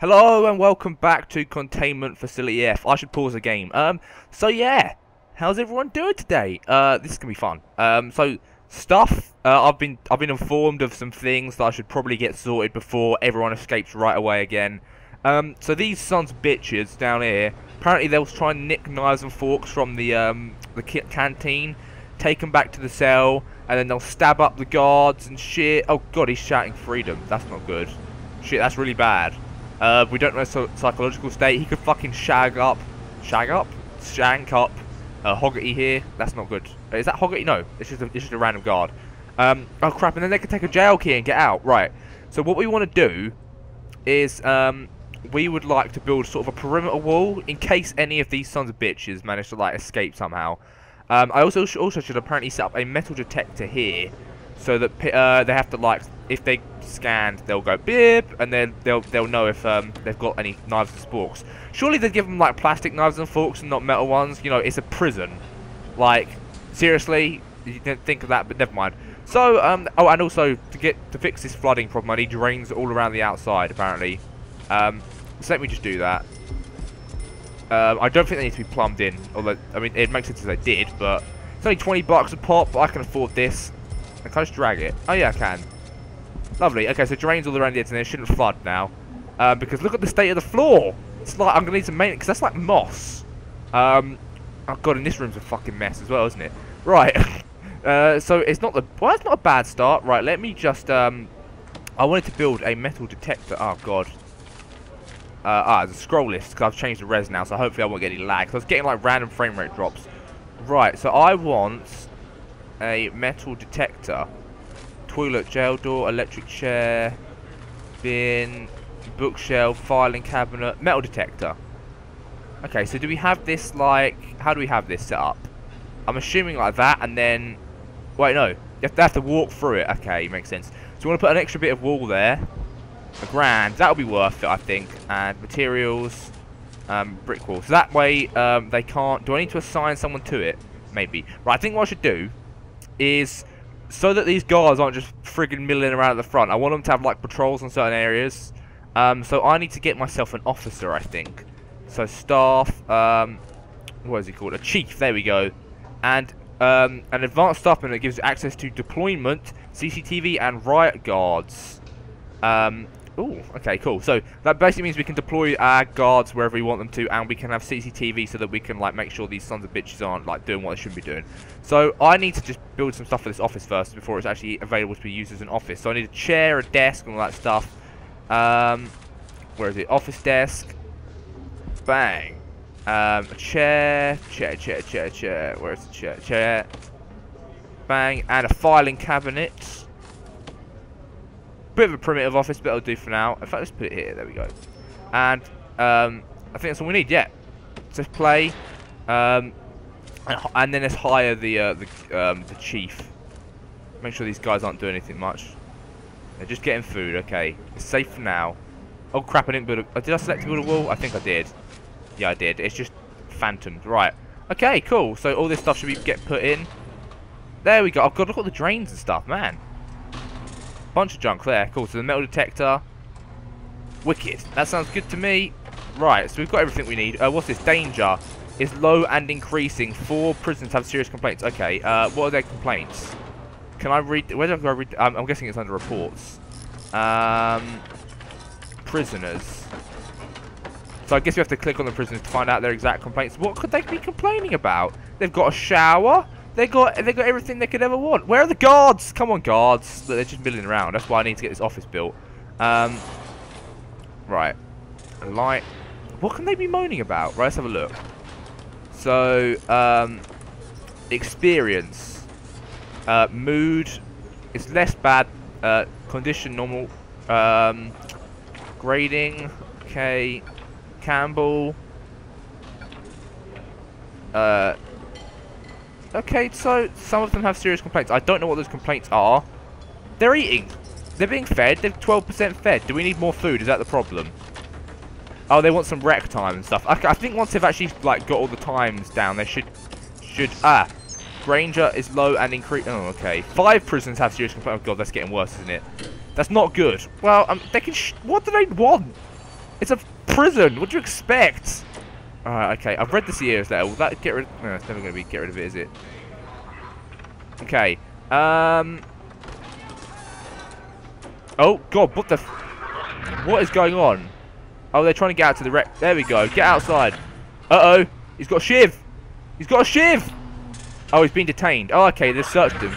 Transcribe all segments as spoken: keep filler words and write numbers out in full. Hello and welcome back to Containment Facility F. I should pause the game. Um, so yeah, how's everyone doing today? Uh, this is gonna be fun. Um, so stuff. Uh, I've been I've been informed of some things that I should probably get sorted before everyone escapes right away again. Um, so these sons of bitches down here. Apparently they was trying to nick knives and forks from the um the canteen, take them back to the cell, and then they'll stab up the guards and shit. Oh god, he's shouting freedom. That's not good. Shit, that's really bad. Uh, we don't know his psychological state. He could fucking shag up. Shag up? Shank up. Uh, Hoggerty here. That's not good. Is that Hoggerty? No. It's just a, it's just a random guard. Um, oh, crap. And then they could take a jail key and get out. Right. So what we want to do is um, we would like to build sort of a perimeter wall in case any of these sons of bitches manage to, like, escape somehow. Um, I also, sh also should apparently set up a metal detector here so that uh, they have to, like... If they scanned, they'll go bip, and then they'll they'll know if um, they've got any knives and forks. Surely they give them like plastic knives and forks and not metal ones. You know, it's a prison. Like seriously, you didn't think of that, but never mind. So um oh, and also to get to fix this flooding problem, I need drains all around the outside apparently. Um, so let me just do that. Um, I don't think they need to be plumbed in. Although I mean, it makes sense if they did, but it's only twenty bucks a pop. I can afford this. I can just drag it. Oh yeah, I can. Lovely. Okay, so drains all around the edge and they shouldn't flood now. Uh, because look at the state of the floor. It's like I'm going to need some maintenance because that's like moss. Um, oh, God, and this room's a fucking mess as well, isn't it? Right. uh, so it's not the... Well, it's not a bad start. Right, let me just... Um, I wanted to build a metal detector. Oh, God. Uh, ah, the scroll list because I've changed the res now, so hopefully I won't get any lag. Because I was getting like random frame rate drops. Right, so I want a metal detector. Toilet, jail door, electric chair, bin, bookshelf, filing cabinet, metal detector. Okay, so do we have this, like, how do we have this set up? I'm assuming like that, and then, wait, no, you have to, have to walk through it. Okay, makes sense. So you want to put an extra bit of wall there, a grand, that'll be worth it, I think, and materials, um, brick wall. So that way, um, they can't, do I need to assign someone to it? Maybe. Right, I think what I should do is... So that these guards aren't just friggin' milling around at the front. I want them to have, like, patrols on certain areas. Um, so I need to get myself an officer, I think. So staff, um, what is he called? A chief, there we go. And um, an advanced staff member that gives access to deployment, C C T V, and riot guards. Um, ooh, okay, cool. So that basically means we can deploy our guards wherever we want them to, and we can have C C T V so that we can, like, make sure these sons of bitches aren't, like, doing what they shouldn't be doing. So I need to just build some stuff for this office first before it's actually available to be used as an office. So I need a chair, a desk, and all that stuff. Um, where is it? Office desk. Bang. Um, a chair. Chair, chair, chair, chair. Where is the chair? Chair. Bang. And a filing cabinet. Bit of a primitive office, but it'll do for now. In fact, let's put it here. There we go. And um, I think that's all we need. Yeah. Just play. Um... And, and then let's hire the uh, the, um, the chief. Make sure these guys aren't doing anything much. They're just getting food. Okay, it's safe for now. Oh crap! I didn't build. A, did I select to build a wall? I think I did. Yeah, I did. It's just phantoms, right? Okay, cool. So all this stuff should be get put in. There we go. I've got look at the drains and stuff, man. Bunch of junk there. Cool. So the metal detector. Wicked. That sounds good to me. Right. So we've got everything we need. Uh, what's this? Danger. Is low and increasing. Four prisoners have serious complaints. Okay, uh, what are their complaints? Can I read? Where do I read? Um, I'm guessing it's under reports. Um, prisoners. So I guess you have to click on the prisoners to find out their exact complaints. What could they be complaining about? They've got a shower. They got they got everything they could ever want. Where are the guards? Come on, guards! They're just milling around. That's why I need to get this office built. Um, right. Light. What can they be moaning about? Right, let's have a look. So, um, experience, uh, mood, it's less bad, uh, condition normal, um, grading, okay, Campbell, uh, okay, so some of them have serious complaints. I don't know what those complaints are. They're eating, they're being fed, they're twelve percent fed. Do we need more food? Is that the problem? Oh, they want some rec time and stuff. Okay, I think once they've actually like got all the times down, they should should ah. Granger is low and increase. Oh, okay. Five prisoners have serious complaints. Oh god, that's getting worse, isn't it? That's not good. Well, um, they can. Sh what do they want? It's a prison. What do you expect? Alright, okay. I've read the C E O's letter. Will that get rid? No, it's never going to be get rid of it, is it? Okay. Um. Oh God! What the? F what is going on? Oh, they're trying to get out to the wreck. There we go. Get outside. Uh oh. He's got a shiv. He's got a shiv. Oh, he's been detained. Oh, okay. They searched him.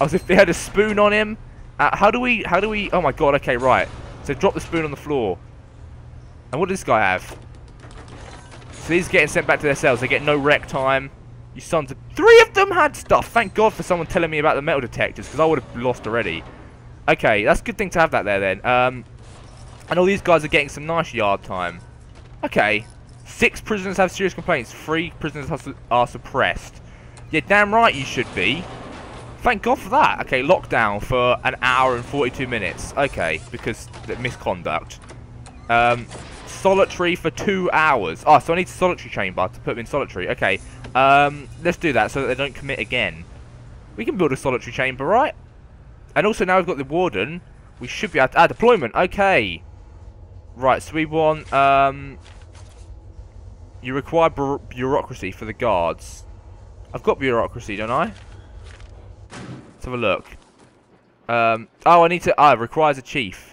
As if they had a spoon on him. Uh, how do we? How do we? Oh my God. Okay, right. So drop the spoon on the floor. And what does this guy have? So these are getting sent back to their cells. They get no rec time. You sons of... Three of them had stuff. Thank God for someone telling me about the metal detectors, because I would have lost already. Okay, that's a good thing to have that there then. Um, and all these guys are getting some nice yard time. Okay. Six prisoners have serious complaints. Three prisoners have su are suppressed. Yeah, damn right you should be. Thank God for that. Okay, lockdown for an hour and forty-two minutes. Okay, because the misconduct. Um... Solitary for two hours. Oh, so I need a solitary chamber to put them in solitary. Okay, um, let's do that so that they don't commit again. We can build a solitary chamber, right? And also now we've got the warden. We should be able to... Ah, deployment. Okay. Right, so we want... Um, you require bu bureaucracy for the guards. I've got bureaucracy, don't I? Let's have a look. Um, oh, I need to... Ah, it requires a chief.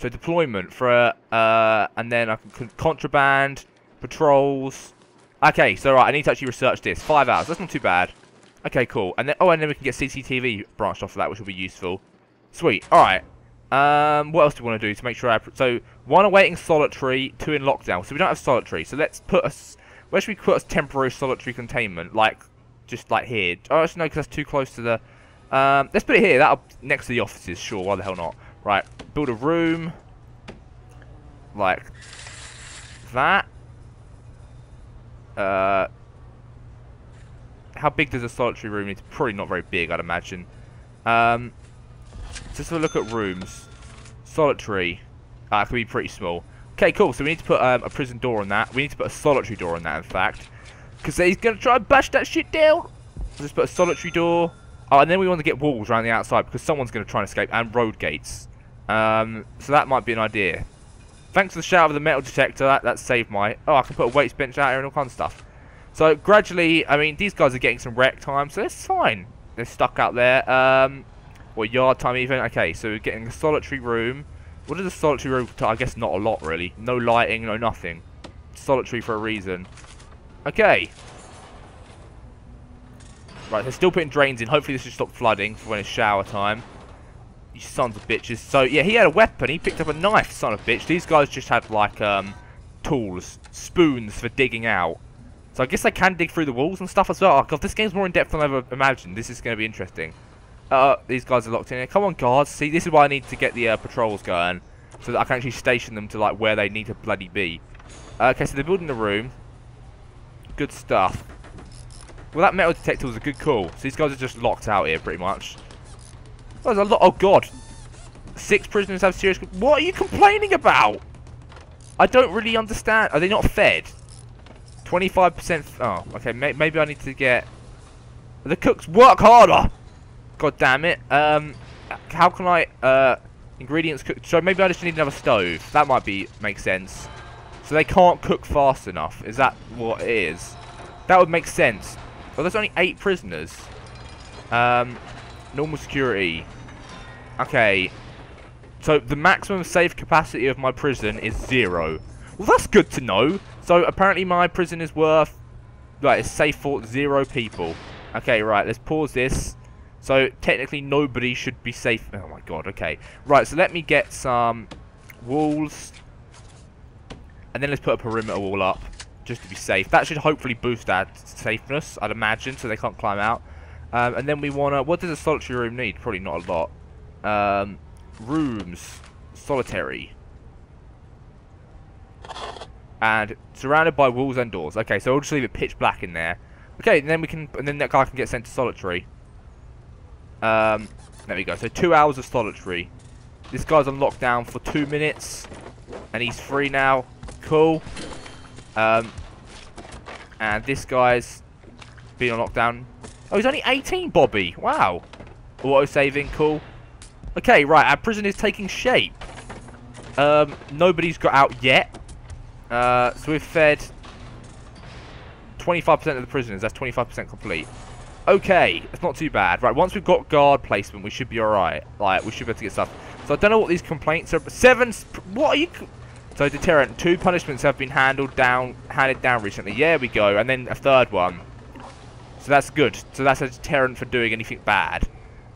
So deployment for uh, uh and then I can contraband patrols. Okay, so right, I need to actually research this. Five hours. That's not too bad. Okay, cool. And then oh, and then we can get C C T V branched off of that, which will be useful. Sweet. All right. Um, what else do we want to do to make sure? I so one awaiting solitary, two in lockdown. So we don't have solitary. So let's put us. Where should we put us? Temporary solitary containment, like just like here. Oh, actually, no, because that's too close to the. Um, let's put it here. That next to the offices. Sure. Why the hell not? Right, build a room like that. Uh, how big does a solitary room need? It's probably not very big, I'd imagine. Um, just have a look at rooms. Solitary. Ah, it could be pretty small. Okay, cool. So we need to put um, a prison door on that. We need to put a solitary door on that, in fact. Because he's going to try and bash that shit down. Let's put a solitary door. Oh, and then we want to get walls around the outside because someone's going to try and escape. And road gates. Um, so that might be an idea. Thanks for the shout of the metal detector. That, that saved my... Oh, I can put a weights bench out here and all kinds of stuff. So, gradually, I mean, these guys are getting some rec time, so that's fine. They're stuck out there. Um, or yard time even. Okay, so we're getting a solitary room. What is a solitary room? I guess not a lot, really. No lighting, no nothing. Solitary for a reason. Okay. Right, they're still putting drains in. Hopefully this will stop flooding for when it's shower time. You sons of bitches. So, yeah, he had a weapon. He picked up a knife, son of a bitch. These guys just had, like, um, tools. Spoons for digging out. So I guess they can dig through the walls and stuff as well. Oh, God, this game's more in-depth than I ever imagined. This is going to be interesting. Uh, these guys are locked in here. Come on, guards. See, this is why I need to get the uh, patrols going. So that I can actually station them to, like, where they need to bloody be. Uh, okay, so they're building the room. Good stuff. Well, that metal detector was a good call. So these guys are just locked out here, pretty much. Oh, there's a lot. Oh, God. Six prisoners have serious... What are you complaining about? I don't really understand. Are they not fed? twenty-five percent... Oh, okay. May maybe I need to get... The cooks work harder! God damn it. Um, how can I... Uh, ingredients cook... So maybe I just need another stove. That might be... Make sense. So they can't cook fast enough. Is that what it is? That would make sense. Well, there's only eight prisoners. Um, normal security. Okay. So, the maximum safe capacity of my prison is zero. Well, that's good to know. So, apparently my prison is worth... Right, it's safe for zero people. Okay, right, let's pause this. So, technically nobody should be safe... Oh, my God, okay. Right, so let me get some walls. And then let's put a perimeter wall up. Just to be safe. That should hopefully boost our safeness, I'd imagine, so they can't climb out. Um, and then we want to... What does a solitary room need? Probably not a lot. Um, rooms. Solitary. And surrounded by walls and doors. Okay, so we'll just leave it pitch black in there. Okay, and then we can... And then that guy can get sent to solitary. Um, there we go. So two hours of solitary. This guy's on lockdown for two minutes. And he's free now. Cool. Um, and this guy's been on lockdown. Oh, he's only eighteen, Bobby. Wow. Auto-saving, cool. Okay, right, our prison is taking shape. Um, nobody's got out yet. Uh, so we've fed twenty-five percent of the prisoners. That's twenty-five percent complete. Okay, it's not too bad. Right, once we've got guard placement, we should be alright. Like, we should be able to get stuff. So I don't know what these complaints are. Seven... What are you... So deterrent. Two punishments have been handled down, handed down recently. Yeah, we go. And then a third one. So that's good. So that's a deterrent for doing anything bad.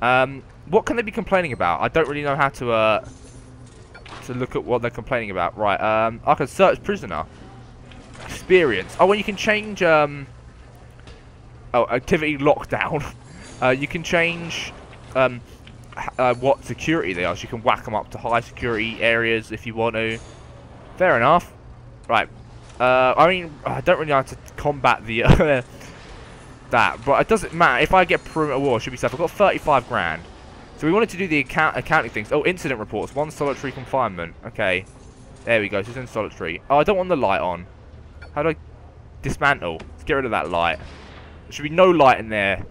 Um, what can they be complaining about? I don't really know how to, uh... to look at what they're complaining about. Right, um... I can search prisoner. Experience. Oh, well, you can change, um... Oh, activity lockdown. Uh, you can change um, uh, what security they are. So you can whack them up to high security areas if you want to. Fair enough. Right. Uh, I mean, I don't really know how to combat the uh, that, but it doesn't matter. If I get perimeter war, it should be safe. I've got thirty-five grand. So we wanted to do the account accounting things. Oh, incident reports. One solitary confinement. Okay. There we go. So it's in solitary. Oh, I don't want the light on. How do I dismantle? Let's get rid of that light. There should be no light in there.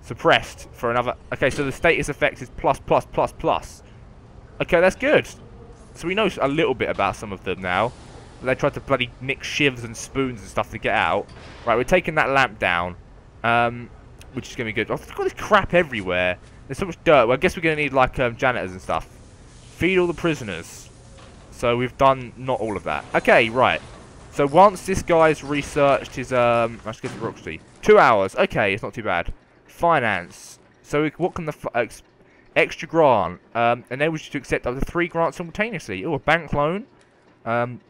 Suppressed for another... Okay, so the status effect is plus, plus, plus, plus. Okay, that's good. So we know a little bit about some of them now. They tried to bloody mix shivs and spoons and stuff to get out. Right, we're taking that lamp down. Um, which is going to be good. I've got this crap everywhere. There's so much dirt. Well, I guess we're going to need, like, um, janitors and stuff. Feed all the prisoners. So we've done not all of that. Okay, right. So once this guy's researched his, um, I should get the Roxy. Two hours. Okay, it's not too bad. Finance. So we, what can the f ex extra grant? Um, enables you to accept up to three grants simultaneously. Oh, a bank loan. Um,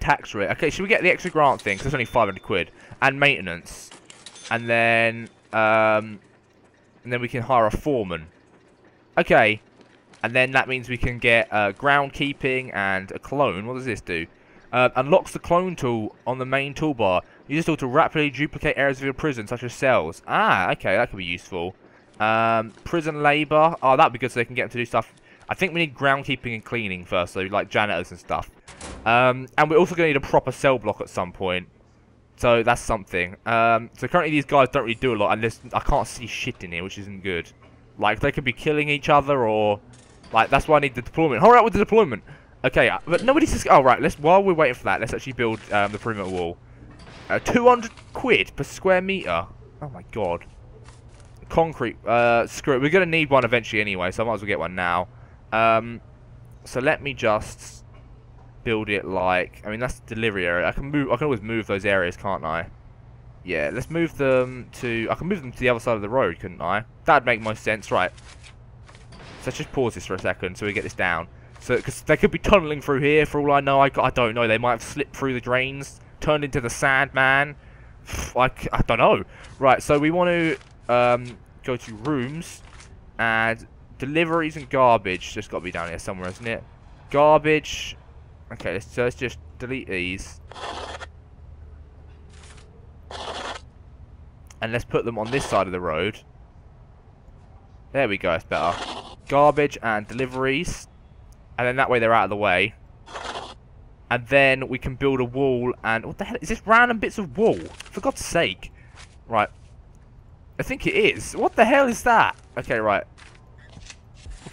tax rate. Okay, should we get the extra grant thing? Because it's only five hundred quid and maintenance. And then, um, and then we can hire a foreman. Okay, and then that means we can get uh, groundkeeping and a clone. What does this do? Uh, unlocks the clone tool on the main toolbar. Use this tool to rapidly duplicate areas of your prison, such as cells. Ah, okay, that could be useful. Um, prison labour. Oh, that'd be good so they can get them to do stuff. I think we need groundkeeping and cleaning first, so like janitors and stuff. Um, and we're also going to need a proper cell block at some point. So that's something. Um, so currently these guys don't really do a lot, and I can't see shit in here, which isn't good. Like, they could be killing each other, or... Like, that's why I need the deployment. Hurry up with the deployment! Okay, but nobody's just... Oh, right, let's, while we're waiting for that, let's actually build um, the perimeter wall. Uh, two hundred quid per square metre. Oh, my God. Concrete. Uh, screw it. We're going to need one eventually anyway, so I might as well get one now. Um, so let me just build it like... I mean, that's the delivery area. I can move. I can always move those areas, can't I? Yeah, let's move them to... I can move them to the other side of the road, couldn't I? That'd make most sense. Right. So let's just pause this for a second so we get this down. So, because they could be tunneling through here, for all I know. I, I don't know. They might have slipped through the drains, turned into the Sandman. I, I don't know. Right, so we want to um, go to rooms, and deliveries and garbage. Just got to be down here somewhere, isn't it? Garbage. Okay, let's, so let's just delete these. And let's put them on this side of the road. There we go, that's better. Garbage and deliveries. And then that way they're out of the way. And then we can build a wall and... What the hell? Is this random bits of wall? For God's sake. Right. I think it is. What the hell is that? Okay, right.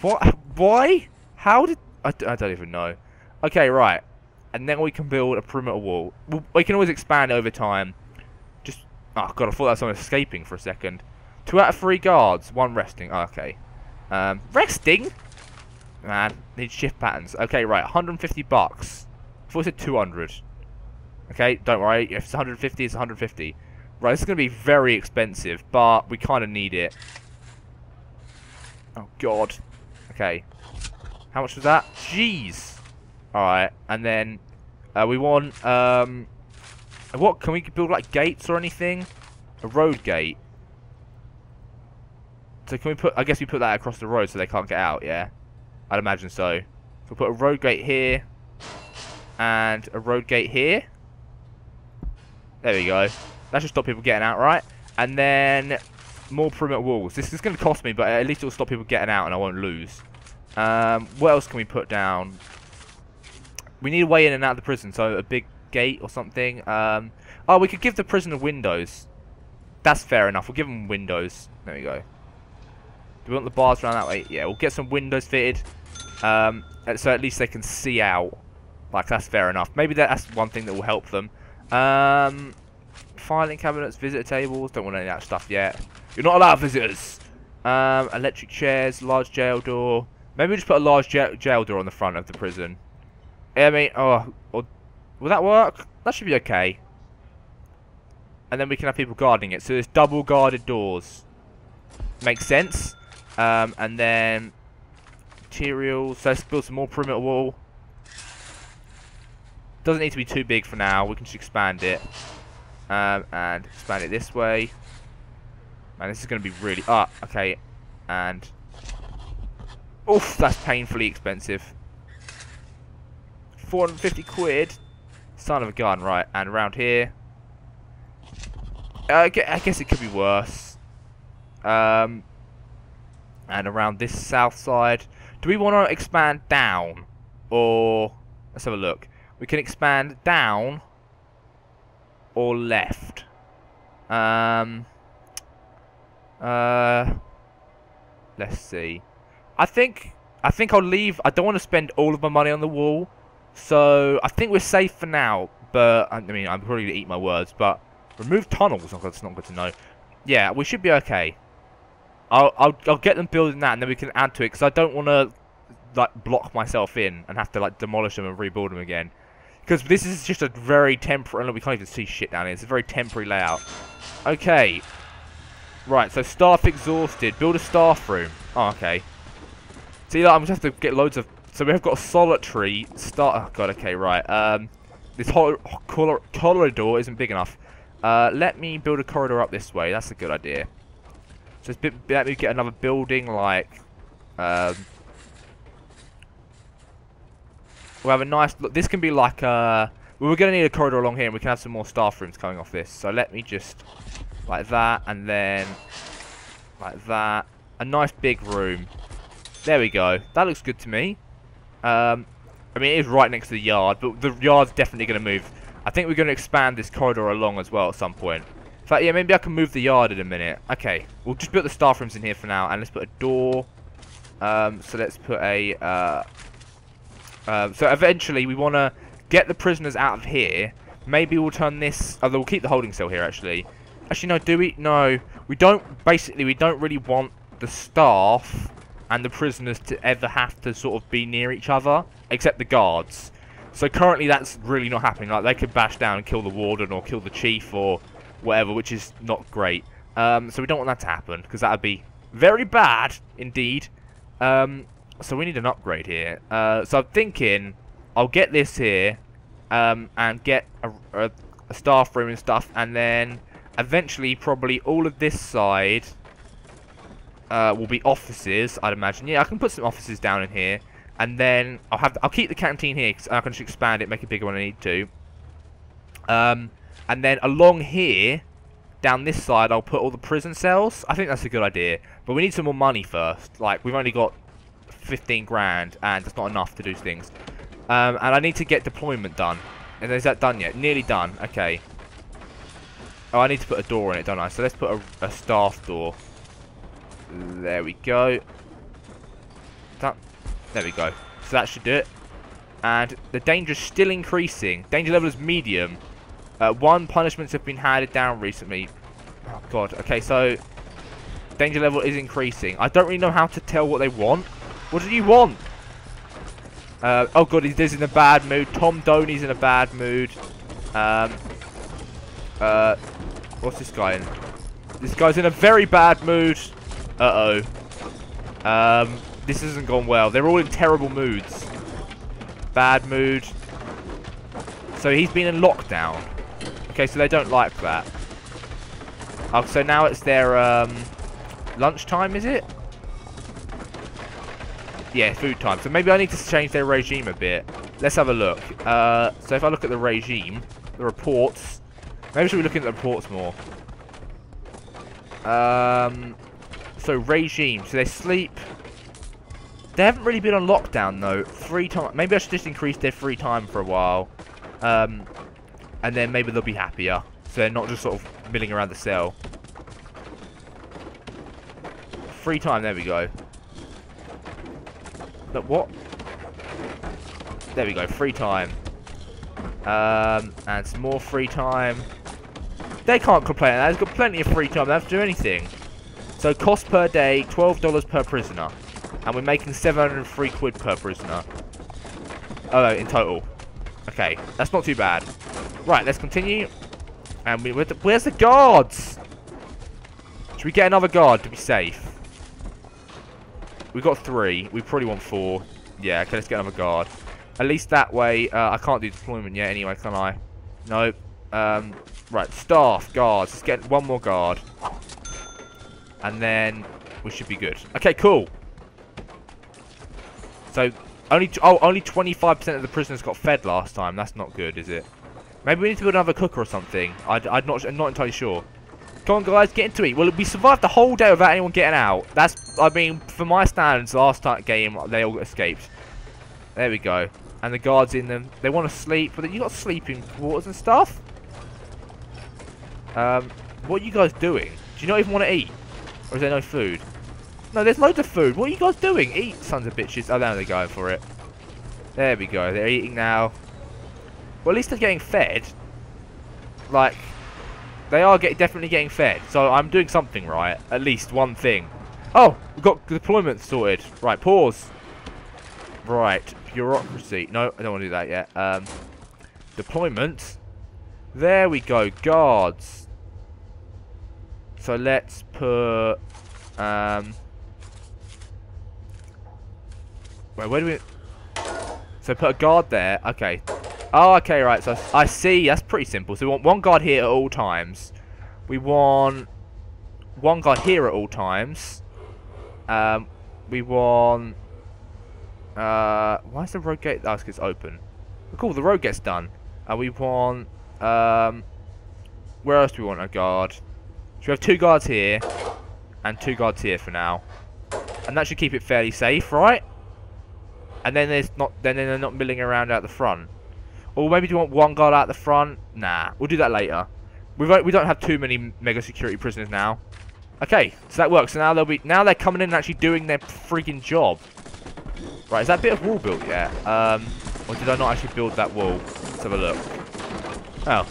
What? Why? How did... I, I don't even know. Okay, right. And then we can build a perimeter wall. We can always expand over time. Just... Oh, God, I thought that was someone escaping for a second. Two out of three guards. One resting. Oh, okay. Um, resting? Man, need shift patterns. Okay, right, one hundred fifty bucks. I thought I said two hundred. Okay, don't worry. If it's one hundred fifty, it's one hundred fifty. Right, this is going to be very expensive, but we kind of need it. Oh, God. Okay. How much was that? Jeez. Alright, and then uh, we want... Um, what, can we build, like, gates or anything? A road gate. So can we put... I guess we put that across the road so they can't get out, yeah? I'd imagine so. So we'll put a road gate here. And a road gate here. There we go. That should stop people getting out, right? And then more perimeter walls. This is going to cost me, but at least it'll stop people getting out and I won't lose. Um, what else can we put down? We need a way in and out of the prison. So a big gate or something. Um, oh, we could give the prisoner windows. That's fair enough. We'll give them windows. There we go. Do we want the bars around that way? Yeah, we'll get some windows fitted. Um, so at least they can see out. Like, that's fair enough. Maybe that's one thing that will help them. Um, filing cabinets, visitor tables. Don't want any of that stuff yet. You're not allowed visitors. Um, electric chairs, large jail door. Maybe we just put a large jail, jail door on the front of the prison. I mean, oh, or, will that work? That should be okay. And then we can have people guarding it. So there's double guarded doors. Makes sense. Um, and then materials. So let's build some more perimeter wall. Doesn't need to be too big for now. We can just expand it. Um, and expand it this way. Man, this is going to be really... Ah, okay. And... Oof, that's painfully expensive. four hundred fifty quid. Son of a gun, right. And around here... I guess it could be worse. Um, and around this south side, do we want to expand down, or let's have a look? We can expand down or left. Um, uh, let's see. I think I think I'll leave. I don't want to spend all of my money on the wall, so I think we're safe for now. But I mean, I'm probably gonna eat my words, but. Remove tunnels. Oh, that's not good to know. Yeah, we should be okay. I'll, I'll, I'll get them building that, and then we can add to it. Because I don't want to like block myself in and have to like demolish them and rebuild them again. Because this is just a very temporary. We can't even see shit down here. It's a very temporary layout. Okay. Right. So staff exhausted. Build a staff room. Oh, okay. See, like, I'm just have to get loads of. So we have got a solitary staff. Oh god. Okay. Right. Um, this whole corridor isn't big enough. Uh, let me build a corridor up this way. That's a good idea. So it's bit, let me get another building like... Um, we'll have a nice... Look, this can be like a... Well, we're going to need a corridor along here, and we can have some more staff rooms coming off this. So let me just... Like that, and then... Like that. A nice big room. There we go. That looks good to me. Um, I mean, it is right next to the yard, but the yard's definitely going to move... I think we're going to expand this corridor along as well at some point. In fact, yeah, maybe I can move the yard in a minute. Okay, we'll just put the staff rooms in here for now. And let's put a door. Um, so let's put a... Uh, uh, so eventually we want to get the prisoners out of here. Maybe we'll turn this... Although we'll keep the holding cell here, actually. Actually, no, do we? No. We don't... Basically, we don't really want the staff and the prisoners to ever have to sort of be near each other. Except the guards. So currently that's really not happening. Like, they could bash down and kill the warden or kill the chief or whatever, which is not great. Um, so we don't want that to happen, because that would be very bad indeed. Um, so we need an upgrade here. Uh, so I'm thinking I'll get this here um, and get a, a, a staff room and stuff. And then eventually probably all of this side uh, will be offices, I'd imagine. Yeah, I can put some offices down in here. And then I'll have I'll keep the canteen here because I can just expand it, make it bigger when I need to. Um, and then along here, down this side, I'll put all the prison cells. I think that's a good idea, but we need some more money first. Like, we've only got fifteen grand, and that's not enough to do things. Um, and I need to get deployment done. And is that done yet? Nearly done. Okay. Oh, I need to put a door in it, don't I? So let's put a, a staff door. There we go. That. There we go. So that should do it. And the danger is still increasing. Danger level is medium. Uh, one punishments have been handed down recently. Oh, God. Okay, so danger level is increasing. I don't really know how to tell what they want. What do you want? Uh, oh, God. He's in a bad mood. Tom Doney's in a bad mood. Um, uh, what's this guy in? This guy's in a very bad mood. Uh-oh. Um... This hasn't gone well. They're all in terrible moods. Bad mood. So he's been in lockdown. Okay, so they don't like that. Oh, so now it's their um, lunchtime, is it? Yeah, food time. So maybe I need to change their regime a bit. Let's have a look. Uh, so if I look at the regime, the reports. Maybe should we look at the reports more? Um, so regime. So they sleep... They haven't really been on lockdown, though. Free time. Maybe I should just increase their free time for a while. Um, and then maybe they'll be happier. So they're not just sort of milling around the cell. Free time. There we go. But what? There we go, free time. Um, and some more free time. They can't complain. They've got plenty of free time. They don't have to do anything. So cost per day, twelve dollars per prisoner. And we're making seven hundred three quid per prisoner. Oh no, in total. Okay, that's not too bad. Right, let's continue. And we, where's the, where's the guards? Should we get another guard to be safe? We've got three. We probably want four. Yeah, okay, let's get another guard. At least that way, uh, I can't do deployment yet anyway, can I? No. Um, right, staff, guards. Let's get one more guard. And then we should be good. Okay, cool. So, only oh, only twenty-five percent of the prisoners got fed last time. That's not good, is it? Maybe we need to build another cooker or something. I'd, I'd not, I'm not entirely sure. Come on, guys, get into it. Well, we survived the whole day without anyone getting out. That's, I mean, for my standards, last game, they all escaped. There we go. And the guards in them. They want to sleep. But you got sleeping quarters and stuff. Um, what are you guys doing? Do you not even want to eat? Or is there no food? No, there's loads of food. What are you guys doing? Eat, sons of bitches. Oh, now they're going for it. There we go. They're eating now. Well, at least they're getting fed. Like... They are get, definitely getting fed, so I'm doing something right. At least one thing. Oh, we've got deployment sorted. Right, pause. Right, bureaucracy. No, I don't want to do that yet. Um, deployment. There we go, guards. So let's put... Um, wait, where do we... So put a guard there. Okay. Oh, okay, right, so I see, that's pretty simple. So we want one guard here at all times. We want one guard here at all times. Um, we want... Uh, why is the road gate... Oh, it's open. Cool, the road gate's done. And uh, we want... Um, where else do we want a guard? So we have two guards here, and two guards here for now. And that should keep it fairly safe, right? And then, there's not, then they're not milling around out the front. Or maybe do you want one guard out the front? Nah, we'll do that later. We we don't have too many mega security prisoners now. Okay, so that works. So now they'll be now they're coming in and actually doing their freaking job. Right, is that bit of wall built yet? Um, or did I not actually build that wall? Let's have a look. Oh, well,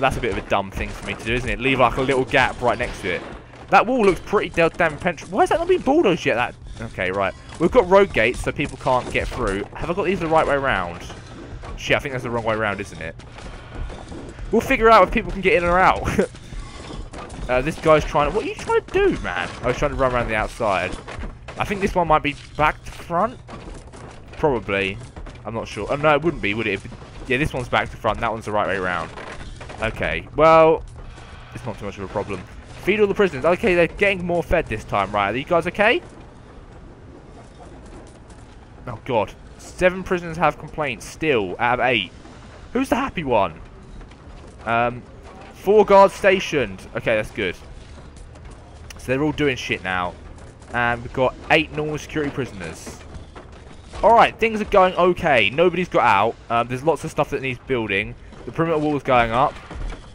that's a bit of a dumb thing for me to do, isn't it? Leave like a little gap right next to it. That wall looks pretty damn penetrable. Why has that not been bulldozed yet? That okay, right. We've got road gates so people can't get through. Have I got these the right way around? Shit, I think that's the wrong way around, isn't it? We'll figure out if people can get in or out. uh, this guy's trying to... What are you trying to do, man? I was trying to run around the outside. I think this one might be back to front. Probably. I'm not sure. Oh, no, it wouldn't be, would it? If, yeah, this one's back to front. That one's the right way around. Okay. Well, it's not too much of a problem. Feed all the prisoners. Okay, they're getting more fed this time, right? Are you guys okay? Oh, God. Seven prisoners have complaints still out of eight. Who's the happy one? Um, four guards stationed. Okay, that's good. So they're all doing shit now. And we've got eight normal security prisoners. Alright, things are going okay. Nobody's got out. Um, there's lots of stuff that needs building. The perimeter wall's going up.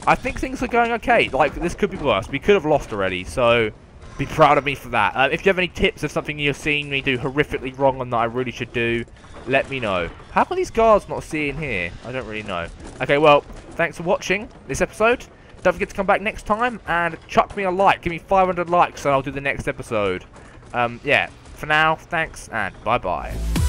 I think things are going okay. Like, this could be worse. We could have lost already, so... Be proud of me for that. Um, if you have any tips of something you've seen me do horrifically wrong and that I really should do, let me know. How come these guards not seeing here? I don't really know. Okay, well, thanks for watching this episode. Don't forget to come back next time and chuck me a like. Give me five hundred likes and I'll do the next episode. Um, yeah, for now, thanks and bye-bye.